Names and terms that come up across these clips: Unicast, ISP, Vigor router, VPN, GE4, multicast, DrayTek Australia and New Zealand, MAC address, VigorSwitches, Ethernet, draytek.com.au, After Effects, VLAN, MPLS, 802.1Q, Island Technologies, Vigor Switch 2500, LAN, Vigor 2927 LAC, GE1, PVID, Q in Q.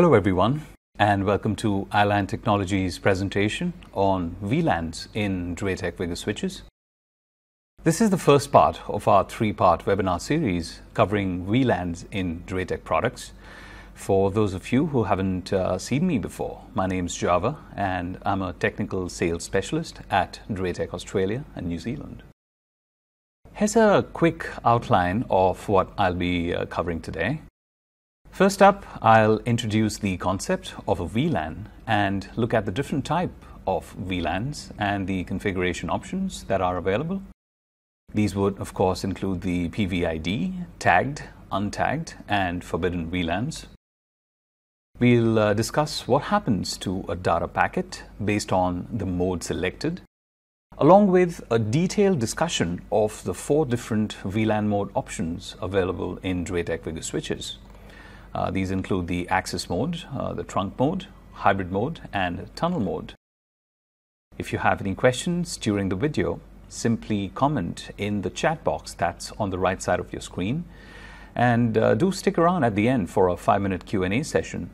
Hello everyone, and welcome to Island Technologies' presentation on VLANs in DrayTek Vigor switches. This is the first part of our three-part webinar series covering VLANs in DrayTek products. For those of you who haven't seen me before, my name's Java, and I'm a technical sales specialist at DrayTek Australia and New Zealand. Here's a quick outline of what I'll be covering today. First up, I'll introduce the concept of a VLAN and look at the different type of VLANs and the configuration options that are available. These would, of course, include the PVID, tagged, untagged, and forbidden VLANs. We'll discuss what happens to a data packet based on the mode selected, along with a detailed discussion of the four different VLAN mode options available in DrayTek Vigor switches. These include the access mode, the trunk mode, hybrid mode, and tunnel mode. If you have any questions during the video, simply comment in the chat box that's on the right side of your screen, and do stick around at the end for a 5-minute Q&A session.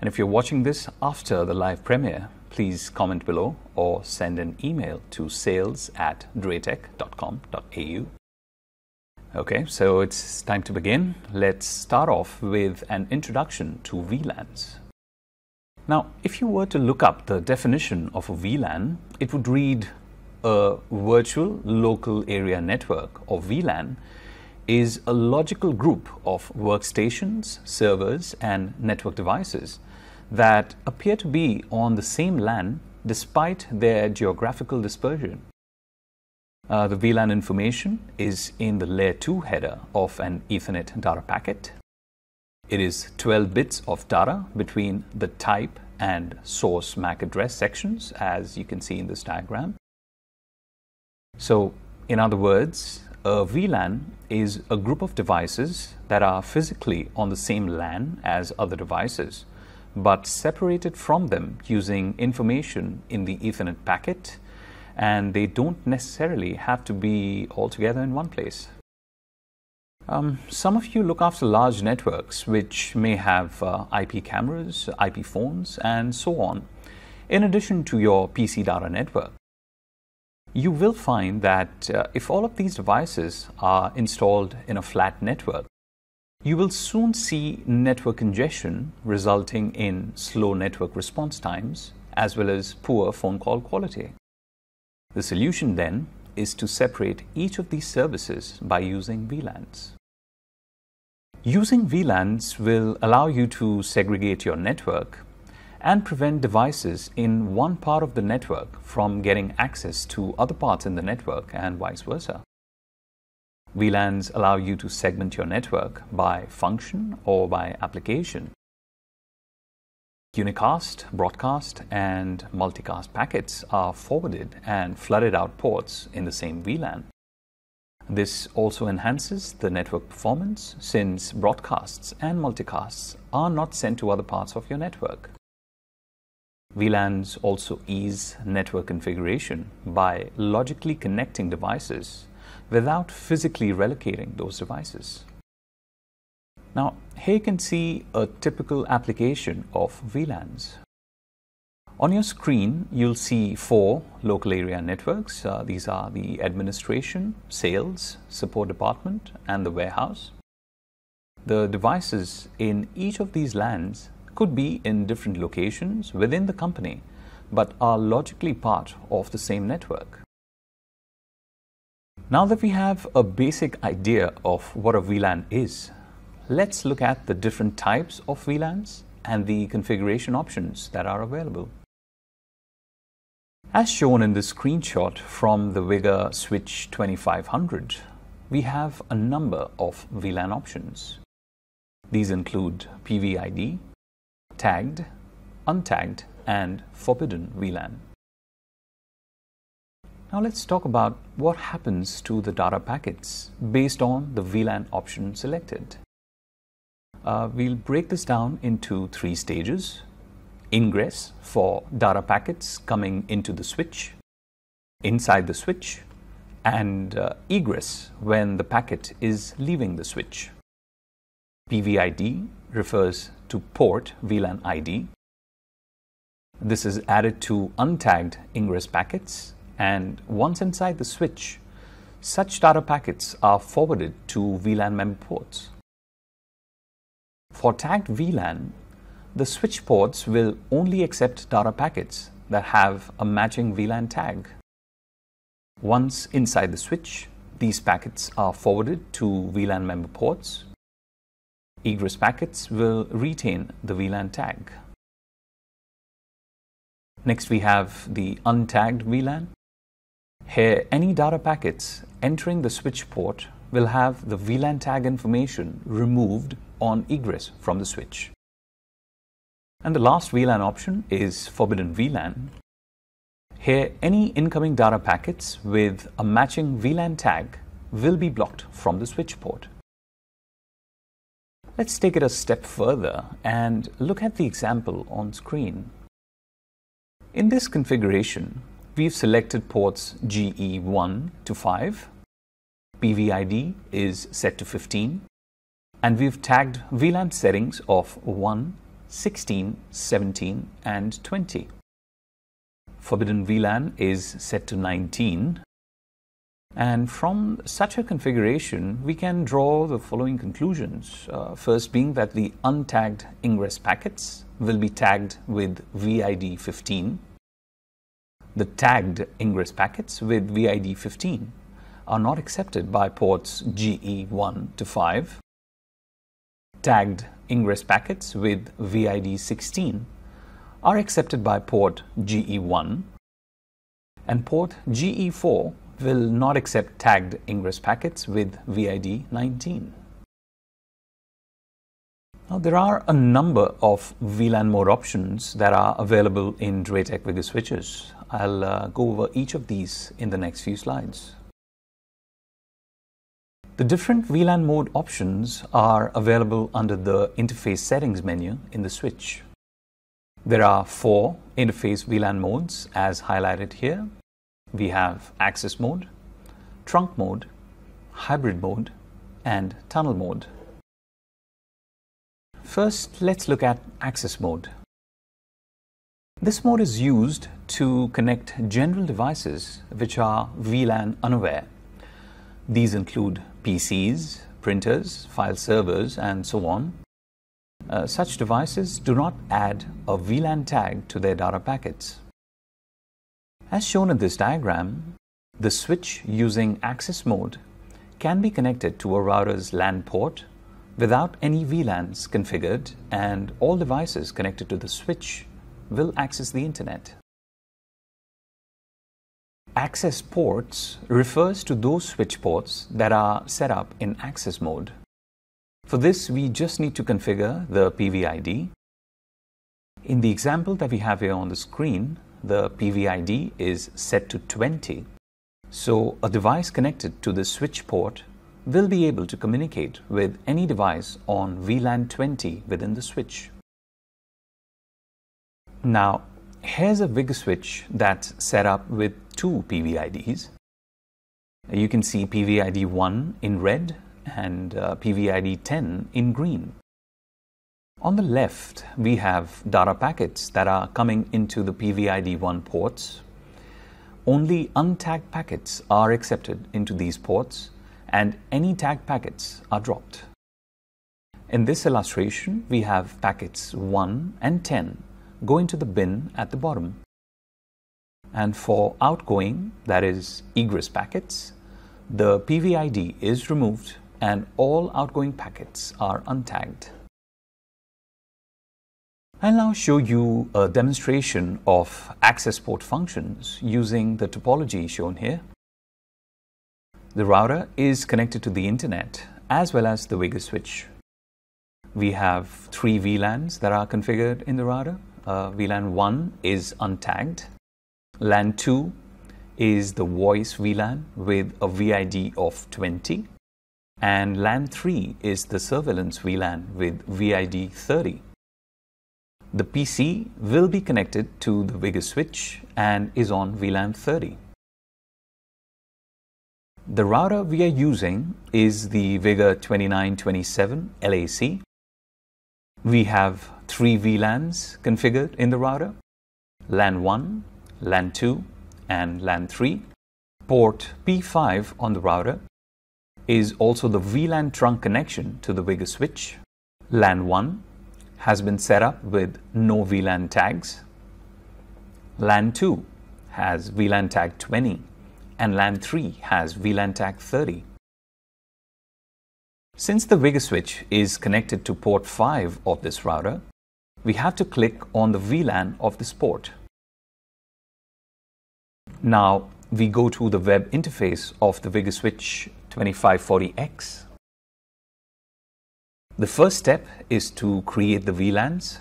And if you're watching this after the live premiere, please comment below or send an email to sales@draytek.com.au. Okay, so it's time to begin. Let's start off with an introduction to VLANs. Now, if you were to look up the definition of a VLAN, it would read, a virtual local area network, or VLAN, is a logical group of workstations, servers, and network devices that appear to be on the same LAN despite their geographical dispersion. The VLAN information is in the Layer 2 header of an Ethernet data packet. It is 12 bits of data between the type and source MAC address sections, as you can see in this diagram. So, in other words, a VLAN is a group of devices that are physically on the same LAN as other devices, but separated from them using information in the Ethernet packet, and they don't necessarily have to be all together in one place. Some of you look after large networks which may have IP cameras, IP phones, and so on, in addition to your PC data network. You will find that if all of these devices are installed in a flat network, you will soon see network congestion resulting in slow network response times as well as poor phone call quality. The solution then is to separate each of these services by using VLANs. Using VLANs will allow you to segregate your network and prevent devices in one part of the network from getting access to other parts in the network and vice versa. VLANs allow you to segment your network by function or by application. Unicast, broadcast, and multicast packets are forwarded and flooded out ports in the same VLAN. This also enhances the network performance since broadcasts and multicasts are not sent to other parts of your network. VLANs also ease network configuration by logically connecting devices without physically relocating those devices. Now, here you can see a typical application of VLANs. On your screen, you'll see four local area networks. These are the administration, sales, support department, and the warehouse. The devices in each of these LANs could be in different locations within the company, but are logically part of the same network. Now that we have a basic idea of what a VLAN is, let's look at the different types of VLANs and the configuration options that are available. As shown in this screenshot from the Vigor Switch 2500, we have a number of VLAN options. These include PVID, tagged, untagged, and forbidden VLAN. Now let's talk about what happens to the data packets based on the VLAN option selected. We'll break this down into three stages. Ingress for data packets coming into the switch, inside the switch, and egress when the packet is leaving the switch. PVID refers to port VLAN ID. This is added to untagged ingress packets, and once inside the switch, such data packets are forwarded to VLAN mem ports. For tagged VLAN, the switch ports will only accept data packets that have a matching VLAN tag. Once inside the switch, these packets are forwarded to VLAN member ports. Egress packets will retain the VLAN tag. Next, we have the untagged VLAN. Here, any data packets entering the switch port will have the VLAN tag information removed on egress from the switch. And the last VLAN option is forbidden VLAN. Here, any incoming data packets with a matching VLAN tag will be blocked from the switch port. Let's take it a step further and look at the example on screen. In this configuration, we've selected ports GE1 to 5, PVID is set to 15, and we've tagged VLAN settings of 1, 16, 17, and 20. Forbidden VLAN is set to 19. And from such a configuration, we can draw the following conclusions. First being that the untagged ingress packets will be tagged with VID 15. The tagged ingress packets with VID 15 are not accepted by ports GE1 to 5. Tagged ingress packets with VID 16 are accepted by port GE1, and port GE4 will not accept tagged ingress packets with VID 19. Now, there are a number of VLAN mode options that are available in DrayTek Vigor switches. I'll go over each of these in the next few slides. The different VLAN mode options are available under the interface settings menu in the switch. There are 4 interface VLAN modes as highlighted here. We have access mode, trunk mode, hybrid mode, and tunnel mode. First, let's look at access mode. This mode is used to connect general devices which are VLAN unaware. These include PCs, printers, file servers, and so on. Such devices do not add a VLAN tag to their data packets. As shown in this diagram, the switch using access mode can be connected to a router's LAN port without any VLANs configured, and all devices connected to the switch will access the internet. Access ports refers to those switch ports that are set up in access mode. For this, we just need to configure the PVID. In the example that we have here on the screen, the PVID is set to 20. So a device connected to the switch port will be able to communicate with any device on VLAN 20 within the switch. Now, here's a Vigor switch that's set up with 2 PVIDs. You can see PVID 1 in red and PVID 10 in green. On the left, we have data packets that are coming into the PVID 1 ports. Only untagged packets are accepted into these ports, and any tagged packets are dropped. In this illustration, we have packets 1 and 10 go into the bin at the bottom. And for outgoing, that is egress packets, the PVID is removed and all outgoing packets are untagged. I'll now show you a demonstration of access port functions using the topology shown here. The router is connected to the internet as well as the Vigor switch. We have 3 VLANs that are configured in the router. VLAN 1 is untagged. LAN 2 is the voice VLAN with a VID of 20. And LAN 3 is the surveillance VLAN with VID 30. The PC will be connected to the Vigor switch and is on VLAN 30. The router we are using is the Vigor 2927 LAC. We have 3 VLANs configured in the router: LAN 1, LAN 2, and LAN 3. Port P5 on the router is also the VLAN trunk connection to the Vigor switch. LAN 1 has been set up with no VLAN tags. LAN 2 has VLAN tag 20 and LAN 3 has VLAN tag 30. Since the Vigor switch is connected to port 5 of this router, we have to click on the VLAN of this port. Now we go to the web interface of the Vigor switch 2540x. The first step is to create the VLANs.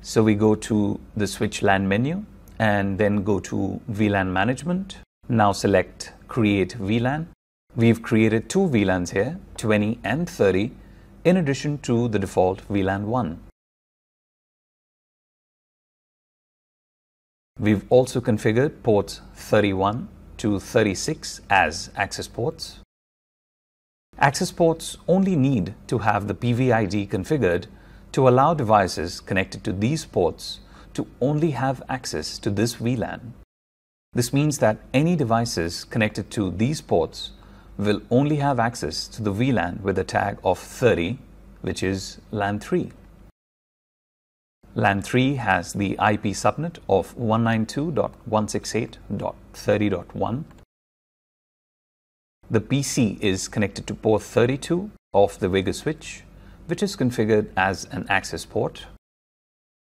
So we go to the switch LAN menu and then go to VLAN management. Now select create VLAN. We've created 2 VLANs here, 20 and 30, in addition to the default VLAN 1. We've also configured ports 31 to 36 as access ports. Access ports only need to have the PVID configured to allow devices connected to these ports to only have access to this VLAN. This means that any devices connected to these ports will only have access to the VLAN with a tag of 30, which is LAN 3. LAN 3 has the IP subnet of 192.168.30.1. The PC is connected to port 32 of the Vigor switch, which is configured as an access port.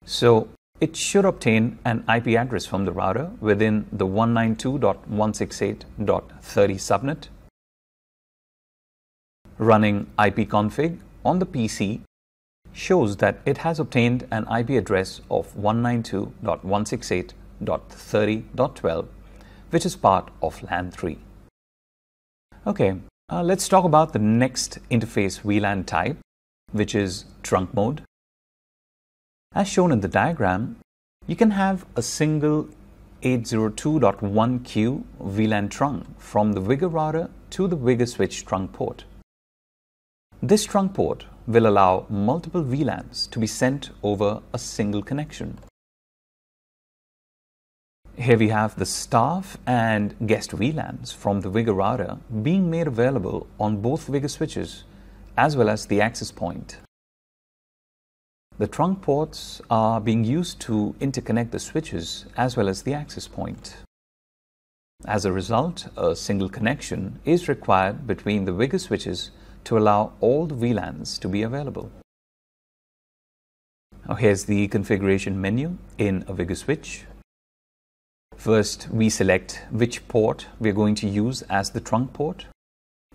So it should obtain an IP address from the router within the 192.168.30 subnet. Running ipconfig on the PC shows that it has obtained an IP address of 192.168.30.12, which is part of LAN 3. Okay, let's talk about the next interface VLAN type, which is trunk mode. As shown in the diagram, you can have a single 802.1Q VLAN trunk from the Vigor router to the Vigor switch trunk port. This trunk port will allow multiple VLANs to be sent over a single connection. Here we have the staff and guest VLANs from the Vigor router being made available on both Vigor switches as well as the access point. The trunk ports are being used to interconnect the switches as well as the access point. As a result, a single connection is required between the Vigor switches to allow all the VLANs to be available. Now here's the configuration menu in a Vigor switch. First, we select which port we are going to use as the trunk port.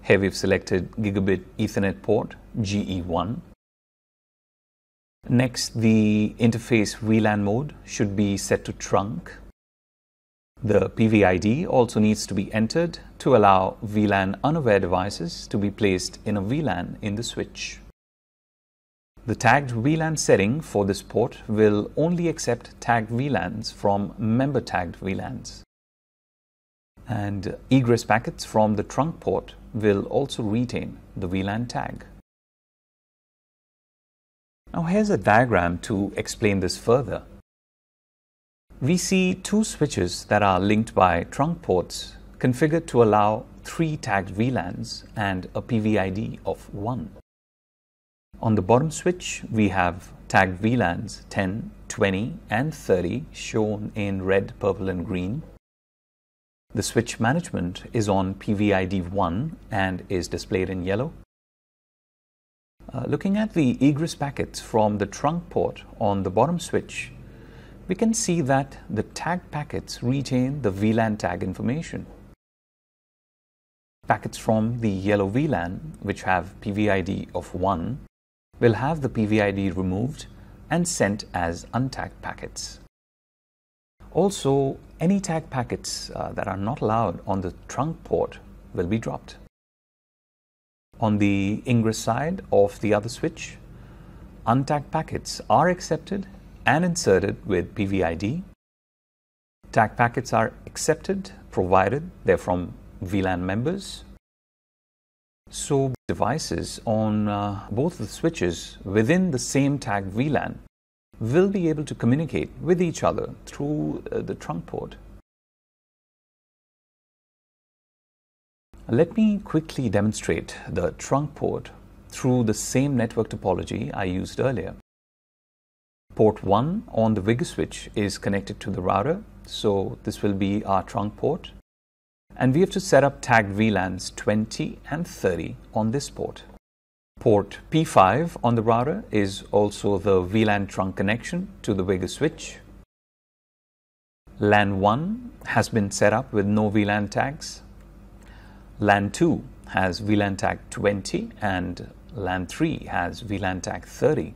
Here we've selected Gigabit Ethernet port GE1. Next, the interface VLAN mode should be set to trunk. The PVID also needs to be entered to allow VLAN unaware devices to be placed in a VLAN in the switch. The tagged VLAN setting for this port will only accept tagged VLANs from member tagged VLANs. And egress packets from the trunk port will also retain the VLAN tag. Now here's a diagram to explain this further. We see 2 switches that are linked by trunk ports configured to allow 3 tagged VLANs and a PVID of 1. On the bottom switch, we have tagged VLANs 10, 20, and 30 shown in red, purple, and green. The switch management is on PVID 1 and is displayed in yellow. Looking at the egress packets from the trunk port on the bottom switch, we can see that the tag packets retain the VLAN tag information. Packets from the yellow VLAN, which have PVID of 1, will have the PVID removed and sent as untagged packets. Also, any tag packets that are not allowed on the trunk port will be dropped. On the ingress side of the other switch, untagged packets are accepted and inserted with PVID. Tag packets are accepted provided they're from VLAN members. so devices on both the switches within the same tag VLAN will be able to communicate with each other through the trunk port. Let me quickly demonstrate the trunk port through the same network topology I used earlier. Port 1 on the Vigor switch is connected to the router, so this will be our trunk port. And we have to set up tagged VLANs 20 and 30 on this port. Port P5 on the router is also the VLAN trunk connection to the Vigor switch. LAN 1 has been set up with no VLAN tags. LAN 2 has VLAN tag 20 and LAN 3 has VLAN tag 30.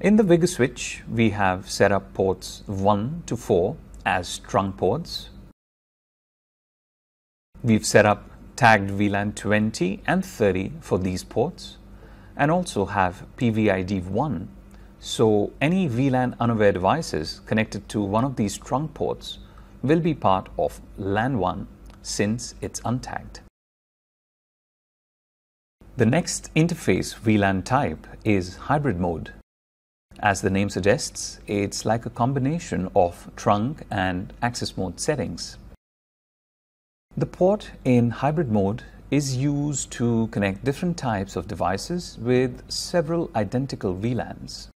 In the Vigor switch, we have set up ports 1 to 4 as trunk ports. We've set up tagged VLAN 20 and 30 for these ports and also have PVID 1. So any VLAN unaware devices connected to one of these trunk ports will be part of LAN 1 since it's untagged. The next interface VLAN type is hybrid mode. As the name suggests, it's like a combination of trunk and access mode settings. The port in hybrid mode is used to connect different types of devices with several identical VLANs.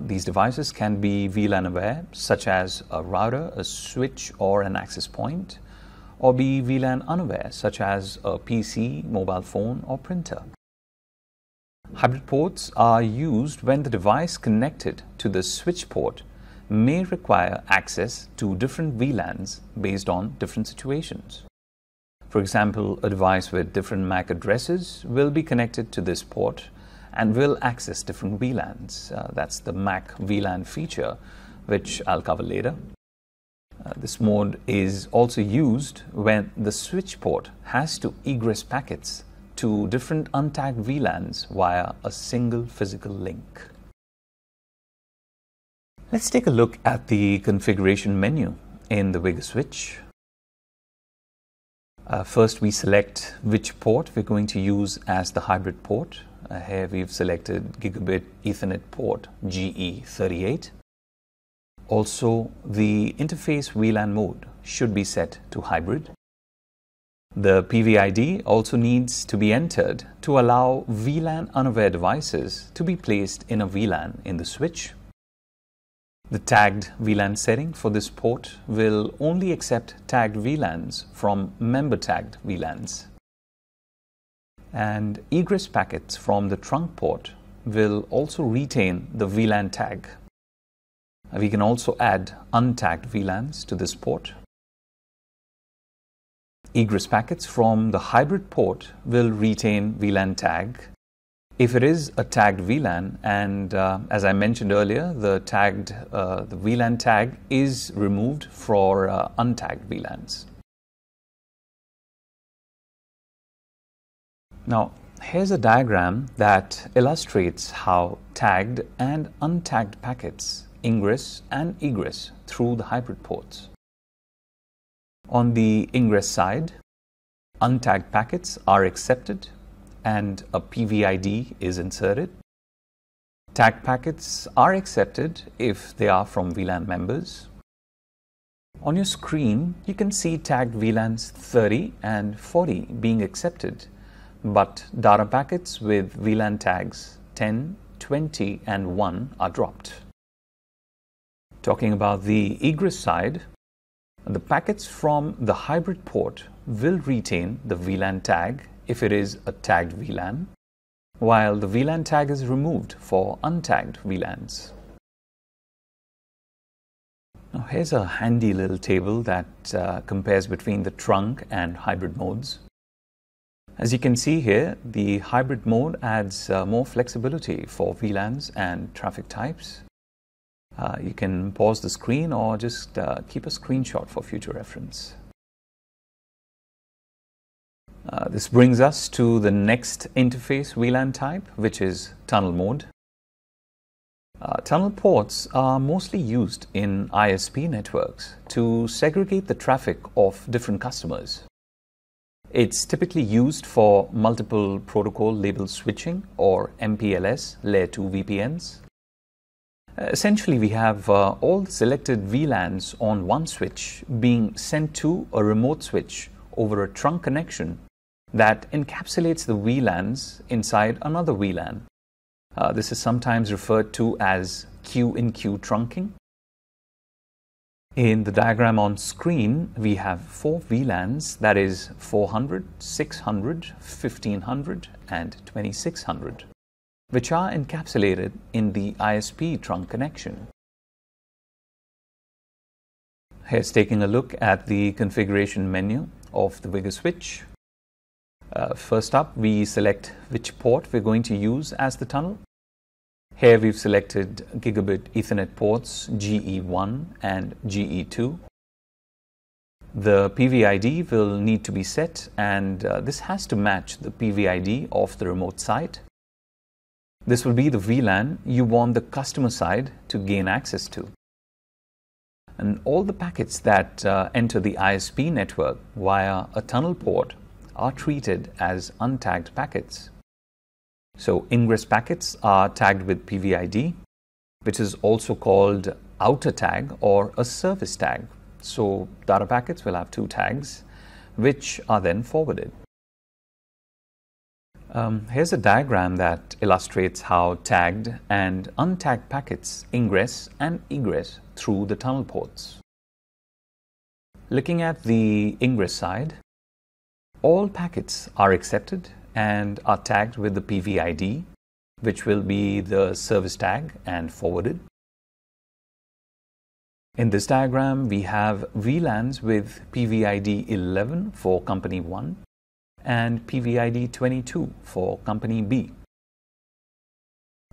These devices can be VLAN aware, such as a router, a switch, or an access point, or be VLAN unaware, such as a PC, mobile phone, or printer. Hybrid ports are used when the device connected to the switch port may require access to different VLANs based on different situations. For example, a device with different MAC addresses will be connected to this port and will access different VLANs. That's the MAC VLAN feature, which I'll cover later. This mode is also used when the switch port has to egress packets to different untagged VLANs via a single physical link. Let's take a look at the configuration menu in the Vigor switch. First, we select which port we're going to use as the hybrid port. Here we've selected Gigabit Ethernet port GE38. Also, the interface VLAN mode should be set to hybrid. The PVID also needs to be entered to allow VLAN unaware devices to be placed in a VLAN in the switch. The tagged VLAN setting for this port will only accept tagged VLANs from member tagged VLANs. And egress packets from the trunk port will also retain the VLAN tag. We can also add untagged VLANs to this port. Egress packets from the hybrid port will retain VLAN tag if it is a tagged VLAN, and as I mentioned earlier, the VLAN tag is removed for untagged VLANs. Now, here's a diagram that illustrates how tagged and untagged packets ingress and egress through the hybrid ports. On the ingress side, untagged packets are accepted and a PVID is inserted. Tagged packets are accepted if they are from VLAN members. On your screen, you can see tagged VLANs 30 and 40 being accepted, but data packets with VLAN tags 10, 20, and 1 are dropped. Talking about the egress side, the packets from the hybrid port will retain the VLAN tag if it is a tagged VLAN, while the VLAN tag is removed for untagged VLANs. Now, here's a handy little table that compares between the trunk and hybrid modes. As you can see here, the hybrid mode adds more flexibility for VLANs and traffic types. You can pause the screen or just keep a screenshot for future reference. This brings us to the next interface VLAN type, which is tunnel mode. Tunnel ports are mostly used in ISP networks to segregate the traffic of different customers. It's typically used for multiple protocol label switching or MPLS layer 2 VPNs. Essentially, we have all the selected VLANs on one switch being sent to a remote switch over a trunk connection that encapsulates the VLANs inside another VLAN. This is sometimes referred to as Q in Q trunking. In the diagram on screen, we have four VLANs, that is 400, 600, 1500 and 2600, which are encapsulated in the ISP trunk connection. Here's taking a look at the configuration menu of the Vigor switch. First up, we select which port we're going to use as the tunnel. Here we've selected Gigabit Ethernet ports GE1 and GE2. The PVID will need to be set, and this has to match the PVID of the remote site. This will be the VLAN you want the customer side to gain access to. And all the packets that enter the ISP network via a tunnel port are treated as untagged packets. So ingress packets are tagged with PVID, which is also called outer tag or a service tag. So data packets will have two tags, which are then forwarded. Here's a diagram that illustrates how tagged and untagged packets ingress and egress through the tunnel ports. Looking at the ingress side, all packets are accepted and are tagged with the PVID, which will be the service tag and forwarded. In this diagram, we have VLANs with PVID 11 for Company 1 and PVID 22 for Company B.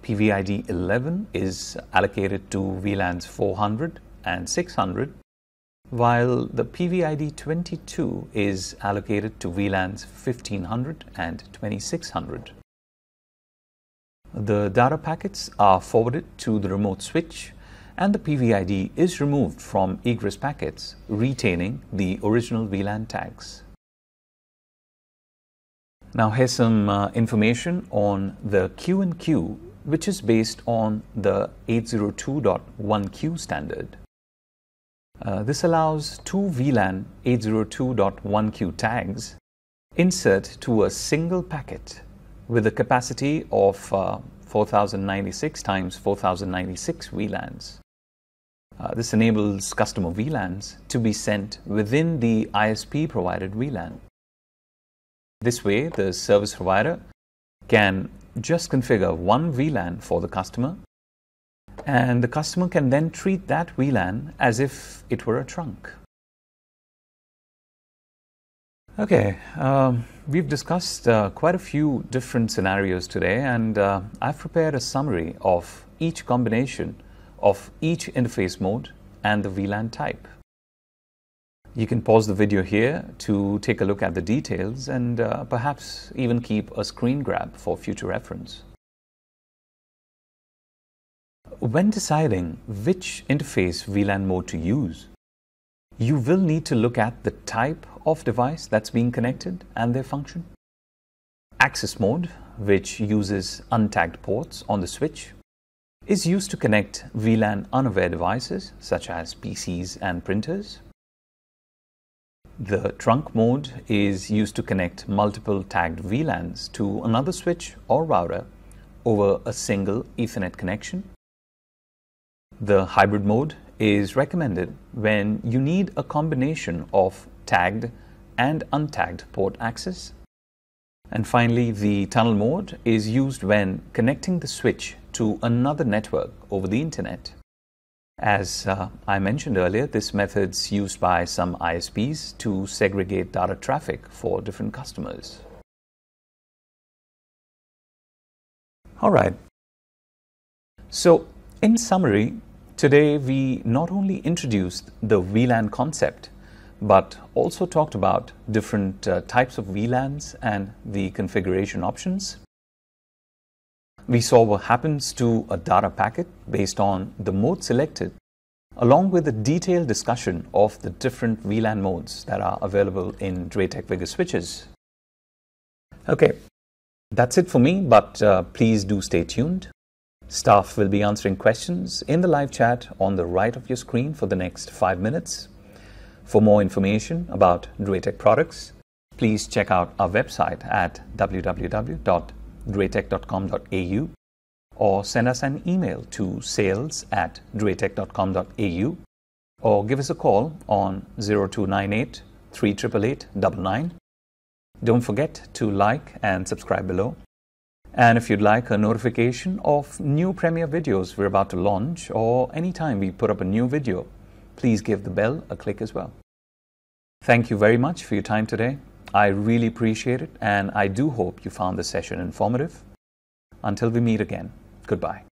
PVID 11 is allocated to VLANs 400 and 600, while the PVID 22 is allocated to VLANs 1500 and 2600. The data packets are forwarded to the remote switch, and the PVID is removed from egress packets, retaining the original VLAN tags. Now here's some information on the Q in Q, which is based on the 802.1Q standard. This allows two VLAN 802.1Q tags insert to a single packet with a capacity of 4096 times 4096 VLANs. This enables customer VLANs to be sent within the ISP provided VLAN. This way, the service provider can just configure one VLAN for the customer, and the customer can then treat that VLAN as if it were a trunk. Okay, we've discussed quite a few different scenarios today, and I've prepared a summary of each combination of each interface mode and the VLAN type. You can pause the video here to take a look at the details and perhaps even keep a screen grab for future reference. When deciding which interface VLAN mode to use, you will need to look at the type of device that's being connected and their function. Access mode, which uses untagged ports on the switch, is used to connect VLAN unaware devices such as PCs and printers. The trunk mode is used to connect multiple tagged VLANs to another switch or router over a single Ethernet connection. The hybrid mode is recommended when you need a combination of tagged and untagged port access. And finally, the tunnel mode is used when connecting the switch to another network over the internet. As I mentioned earlier, this method's used by some ISPs to segregate data traffic for different customers. All right. So, in summary, today, we not only introduced the VLAN concept, but also talked about different types of VLANs and the configuration options. We saw what happens to a data packet based on the mode selected, along with a detailed discussion of the different VLAN modes that are available in DrayTek Vigor switches. Okay, that's it for me, but please do stay tuned. Staff will be answering questions in the live chat on the right of your screen for the next 5 minutes. For more information about DrayTek products, please check out our website at www.draytek.com.au or send us an email to sales@draytek.com.au or give us a call on 0298 388 99. Don't forget to like and subscribe below. And if you'd like a notification of new premiere videos we're about to launch or anytime we put up a new video, please give the bell a click as well. Thank you very much for your time today. I really appreciate it, and I do hope you found this session informative. Until we meet again, goodbye.